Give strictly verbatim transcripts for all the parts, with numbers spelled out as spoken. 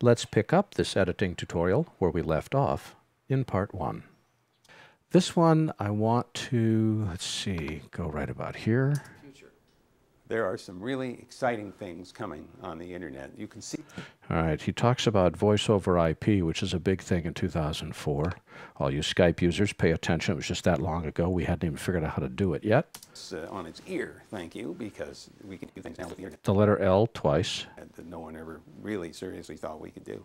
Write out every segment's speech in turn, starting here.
Let's pick up this editing tutorial where we left off in part one. This one I want to, let's see, go right about here. There are some really exciting things coming on the internet. You can see. All right, he talks about voice over I P, which is a big thing in two thousand four. All you Skype users, pay attention. It was just that long ago. We hadn't even figured out how to do it yet. It's uh, on its ear, thank you, because we can do things now with the internet. The letter L twice. That no one ever really seriously thought we could do.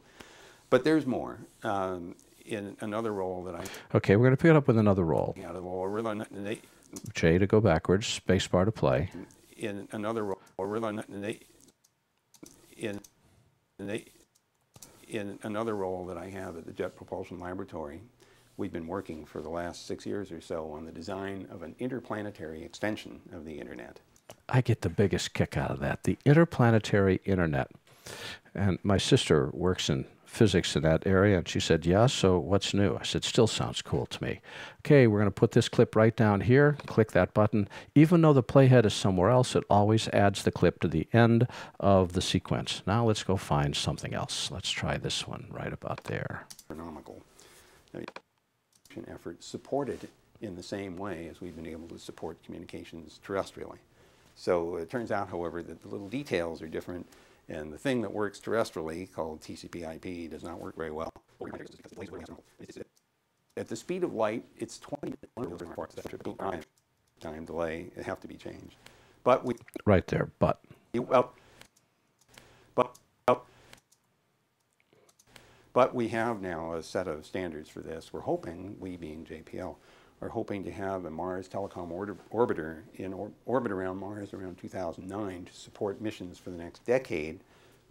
But there's more. Um, in another role that I... Okay, we're going to pick it up with another role. Out of the J to go backwards, space bar to play. In another role, in, in another role that I have at the Jet Propulsion Laboratory, we've been working for the last six years or so on the design of an interplanetary extension of the internet. I get the biggest kick out of that, the interplanetary internet. And my sister works in physics in that area, and she said, yeah, so what's new? I said, still sounds cool to me. Okay, we're going to put this clip right down here, click that button. Even though the playhead is somewhere else, it always adds the clip to the end of the sequence. Now let's go find something else. Let's try this one right about there. Astronomical effort supported in the same way as we've been able to support communications terrestrially. So it turns out, however, that the little details are different. And the thing that works terrestrially, called T C P I P, does not work very well. At the speed of light, it's twenty time delay. It have to be changed. But we right there. But well, but well, but we have now a set of standards for this. We're hoping, we being J P L, are hoping to have a Mars telecom order, orbiter in or, orbit around Mars around two thousand nine to support missions for the next decade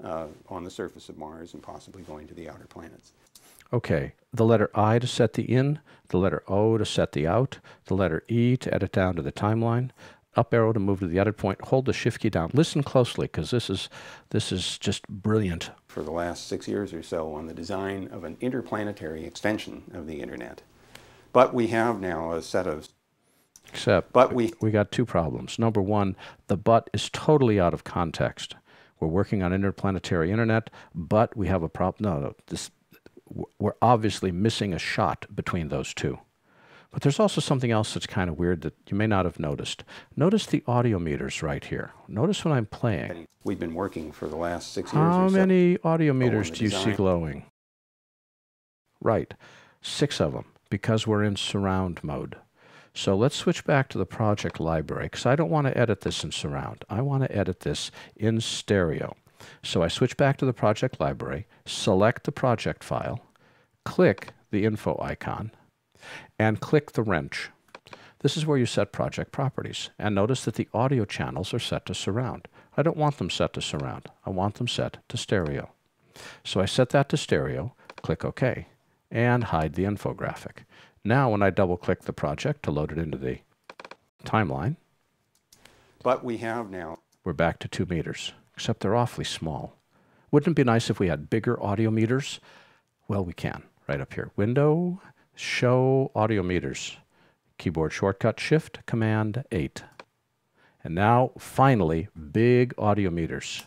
uh, on the surface of Mars and possibly going to the outer planets. Okay, the letter I to set the in, the letter O to set the out, the letter E to edit down to the timeline, up arrow to move to the edit point, hold the shift key down. Listen closely, because this is, this is just brilliant. For the last six years or so on the design of an interplanetary extension of the internet. But we have now a set of... Except but we, we got two problems. Number one, the but is totally out of context. We're working on interplanetary internet, but we have a problem. No, no, this, we're obviously missing a shot between those two. But there's also something else that's kind of weird that you may not have noticed. Notice the audio meters right here. Notice when I'm playing. We've been working for the last six years. How many audio meters do you see glowing? Right, six of them, because we're in surround mode. So let's switch back to the project library, because I don't want to edit this in surround. I want to edit this in stereo. So I switch back to the project library, select the project file, click the info icon, and click the wrench. This is where you set project properties. And notice that the audio channels are set to surround. I don't want them set to surround. I want them set to stereo. So I set that to stereo, click OK, and hide the infographic. Now when I double-click the project to load it into the timeline, but we have now, we're back to two meters, except they're awfully small. Wouldn't it be nice if we had bigger audio meters? Well, we can, right up here. Window, show audio meters. Keyboard shortcut, shift, command, eight. And now, finally, big audio meters.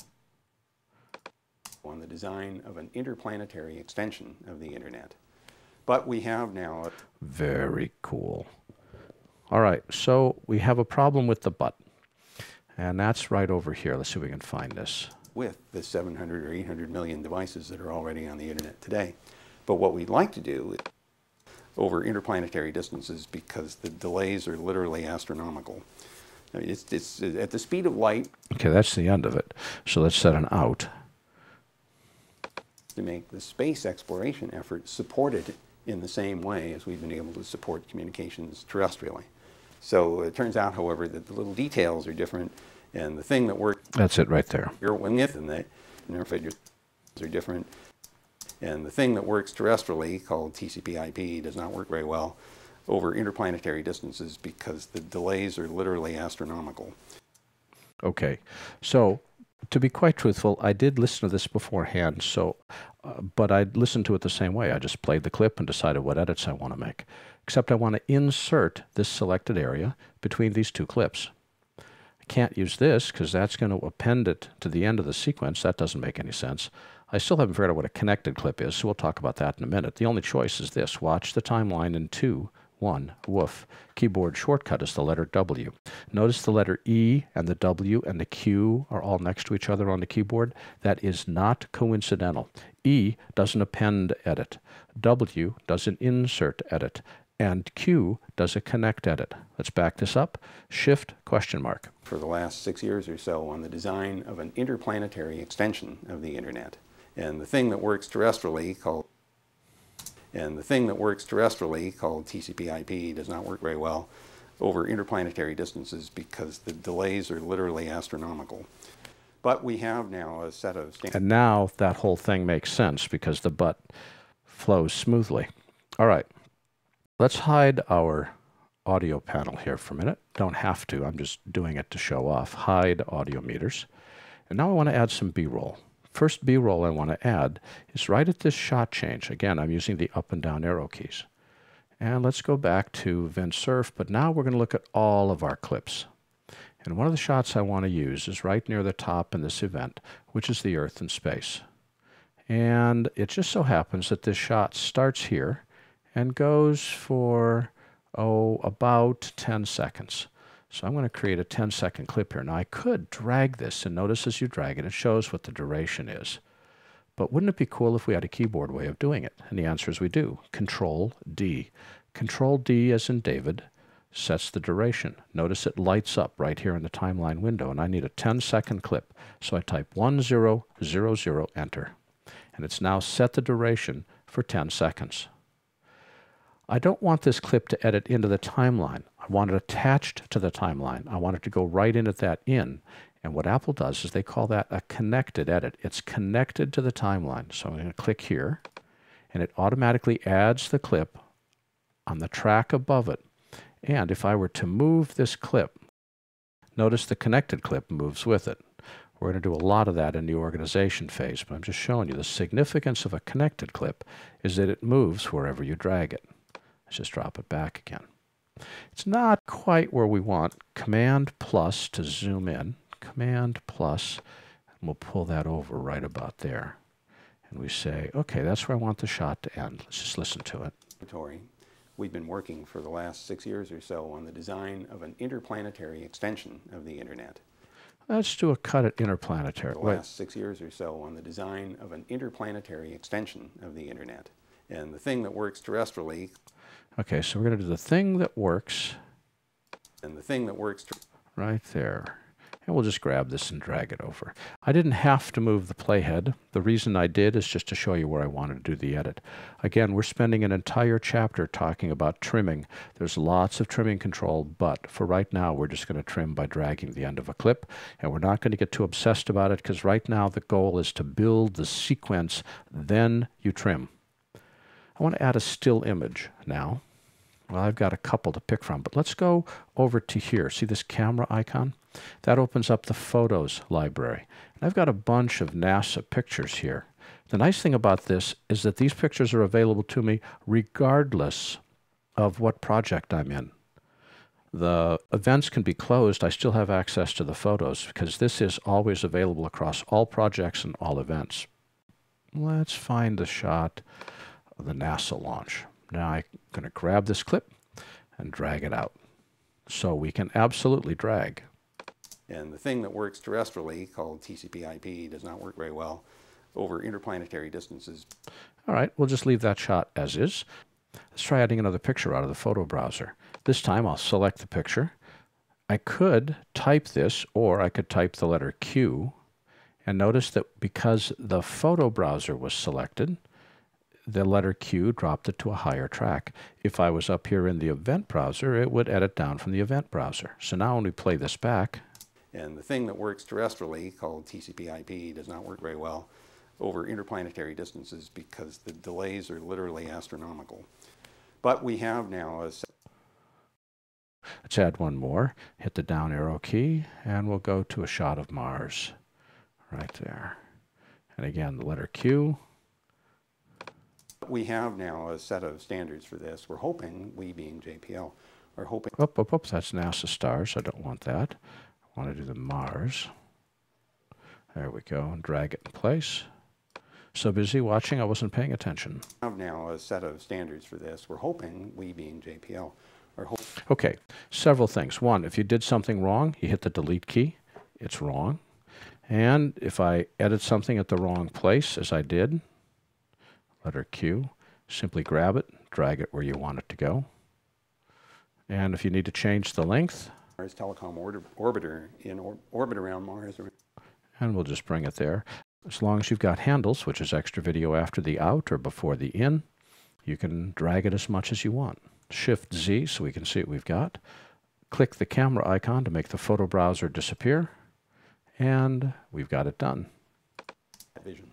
On the design of an interplanetary extension of the internet. But we have now... Very cool. All right, so we have a problem with the but. And that's right over here. Let's see if we can find this. With the seven hundred or eight hundred million devices that are already on the internet today. But what we'd like to do is over interplanetary distances, because the delays are literally astronomical. I mean, it's, it's at the speed of light. Okay, that's the end of it. So let's set an out. To make the space exploration effort supported in the same way as we've been able to support communications terrestrially. So it turns out, however, that the little details are different, and the thing that works... That's it right there. Your wingeth and the interfaces are different, and the thing that works terrestrially, called T C P I P, does not work very well over interplanetary distances because the delays are literally astronomical. Okay, so... To be quite truthful, I did listen to this beforehand, so, uh, but I listened to it the same way. I just played the clip and decided what edits I want to make, except I want to insert this selected area between these two clips. I can't use this because that's going to append it to the end of the sequence. That doesn't make any sense. I still haven't figured out what a connected clip is, so we'll talk about that in a minute. The only choice is this. Watch the timeline in two, one, woof. Keyboard shortcut is the letter W. Notice the letter E and the W and the Q are all next to each other on the keyboard. That is not coincidental. E does an append edit. W does an insert edit. And Q does a connect edit. Let's back this up. Shift question mark. For the last six years or so on the design of an interplanetary extension of the internet. And the thing that works terrestrially called and the thing that works terrestrially called T C P I P does not work very well over interplanetary distances because the delays are literally astronomical. But we have now a set of standards. And now that whole thing makes sense because the butt flows smoothly. All right. Let's hide our audio panel here for a minute. Don't have to, I'm just doing it to show off. Hide audio meters. And now I want to add some B-roll. First B-roll I want to add is right at this shot change. Again, I'm using the up and down arrow keys. And let's go back to Vint Cerf, but now we're going to look at all of our clips. And one of the shots I want to use is right near the top in this event, which is the Earth and space. And it just so happens that this shot starts here and goes for, oh, about ten seconds. So I'm going to create a ten second clip here. Now I could drag this, and notice as you drag it, it shows what the duration is. But wouldn't it be cool if we had a keyboard way of doing it? And the answer is we do. Control D. Control D, as in David, sets the duration. Notice it lights up right here in the timeline window, and I need a ten second clip. So I type one zero zero zero, enter. And it's now set the duration for ten seconds. I don't want this clip to edit into the timeline. I want it attached to the timeline. I want it to go right in at that in. And what Apple does is they call that a connected edit. It's connected to the timeline. So I'm going to click here, and it automatically adds the clip on the track above it. And if I were to move this clip, notice the connected clip moves with it. We're going to do a lot of that in the organization phase, but I'm just showing you the significance of a connected clip is that it moves wherever you drag it. Let's just drop it back again. It's not quite where we want. Command plus to zoom in. Command plus, and we'll pull that over right about there. And we say, okay, that's where I want the shot to end. Let's just listen to it. We've been working for the last six years or so on the design of an interplanetary extension of the internet. Let's do a cut at interplanetary. For the last six years or so on the design of an interplanetary extension of the internet. And the thing that works terrestrially. Okay, so we're going to do the thing that works. And the thing that works. Right there. And we'll just grab this and drag it over. I didn't have to move the playhead. The reason I did is just to show you where I wanted to do the edit. Again, we're spending an entire chapter talking about trimming. There's lots of trimming control, but for right now, we're just going to trim by dragging the end of a clip. And we're not going to get too obsessed about it because right now the goal is to build the sequence, then you trim. I want to add a still image now. Well, I've got a couple to pick from, but let's go over to here. See this camera icon? That opens up the Photos library. And I've got a bunch of NASA pictures here. The nice thing about this is that these pictures are available to me regardless of what project I'm in. The events can be closed. I still have access to the photos because this is always available across all projects and all events. Let's find the shot. The NASA launch. Now I'm going to grab this clip and drag it out. So we can absolutely drag. And the thing that works terrestrially called T C P I P does not work very well over interplanetary distances. All right, we'll just leave that shot as is. Let's try adding another picture out of the photo browser. This time I'll select the picture. I could type this or I could type the letter Q. And notice that because the photo browser was selected, the letter Q dropped it to a higher track. If I was up here in the event browser, it would edit down from the event browser. So now when we play this back. And the thing that works terrestrially called T C P I P does not work very well over interplanetary distances because the delays are literally astronomical. But we have now a set. Let's add one more. Hit the down arrow key and we'll go to a shot of Mars right there. And again, the letter Q. We have now a set of standards for this. We're hoping, we being J P L, are hoping... Oop, oop, oop, that's NASA stars. I don't want that. I want to do the Mars. There we go. And drag it in place. so busy watching, I wasn't paying attention. We have now a set of standards for this. We're hoping, we being J P L, are hoping. Okay, several things. One, if you did something wrong, you hit the delete key, it's wrong. And if I edit something at the wrong place, as I did, letter Q, simply grab it, drag it where you want it to go. And if you need to change the length, Mars Telecom order, Orbiter in or, orbit around Mars. And we'll just bring it there. As long as you've got handles, which is extra video after the out or before the in, you can drag it as much as you want. Shift Z so we can see what we've got. Click the camera icon to make the photo browser disappear. And we've got it done. Vision.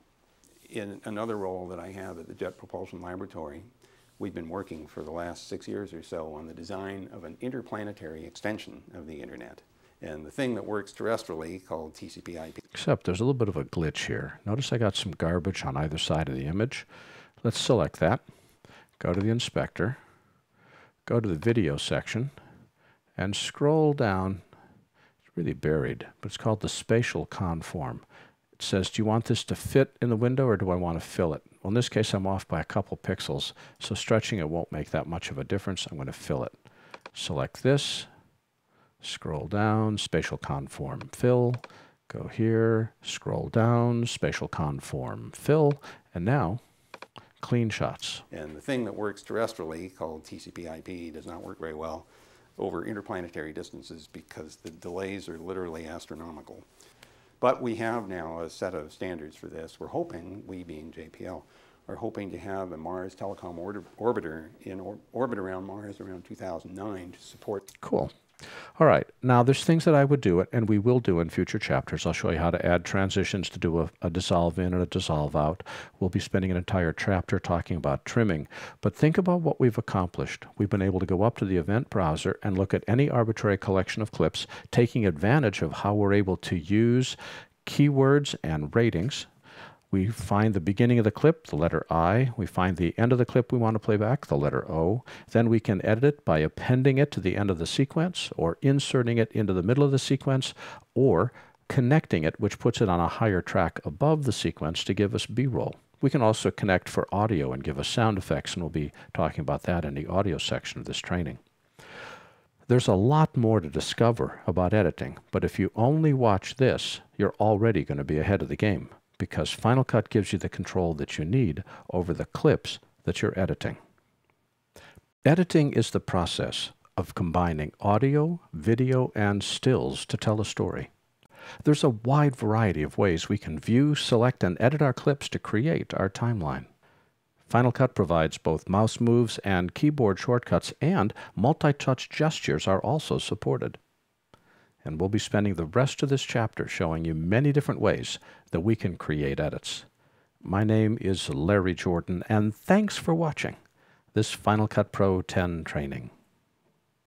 In another role that I have at the Jet Propulsion Laboratory, we've been working for the last six years or so on the design of an interplanetary extension of the Internet. And the thing that works terrestrially called T C P I P. Except there's a little bit of a glitch here. Notice I got some garbage on either side of the image. Let's select that. Go to the inspector. Go to the video section. And scroll down. It's really buried, but it's called the spatial conform. It says, do you want this to fit in the window or do I want to fill it? Well, in this case, I'm off by a couple pixels, so stretching it won't make that much of a difference. I'm going to fill it. Select this. Scroll down, spatial conform, fill. Go here, scroll down, spatial conform, fill. And now, clean shots. And the thing that works terrestrially, called T C P I P, does not work very well over interplanetary distances because the delays are literally astronomical. But we have now a set of standards for this. We're hoping, we being J P L, are hoping to have a Mars Telecom order, Orbiter in or, orbit around Mars around two thousand nine to support. Cool. All right, now there's things that I would do, and we will do in future chapters. I'll show you how to add transitions to do a, a dissolve in and a dissolve out. We'll be spending an entire chapter talking about trimming. But think about what we've accomplished. We've been able to go up to the event browser and look at any arbitrary collection of clips, taking advantage of how we're able to use keywords and ratings. We find the beginning of the clip, the letter I. We find the end of the clip we want to play back, the letter O. Then we can edit it by appending it to the end of the sequence or inserting it into the middle of the sequence or connecting it, which puts it on a higher track above the sequence to give us B-roll. We can also connect for audio and give us sound effects, and we'll be talking about that in the audio section of this training. There's a lot more to discover about editing, but if you only watch this, you're already going to be ahead of the game, because Final Cut gives you the control that you need over the clips that you're editing. Editing is the process of combining audio, video, and stills to tell a story. There's a wide variety of ways we can view, select, and edit our clips to create our timeline. Final Cut provides both mouse moves and keyboard shortcuts, and multi-touch gestures are also supported. And we'll be spending the rest of this chapter showing you many different ways that we can create edits. My name is Larry Jordan, and thanks for watching this Final Cut Pro ten training.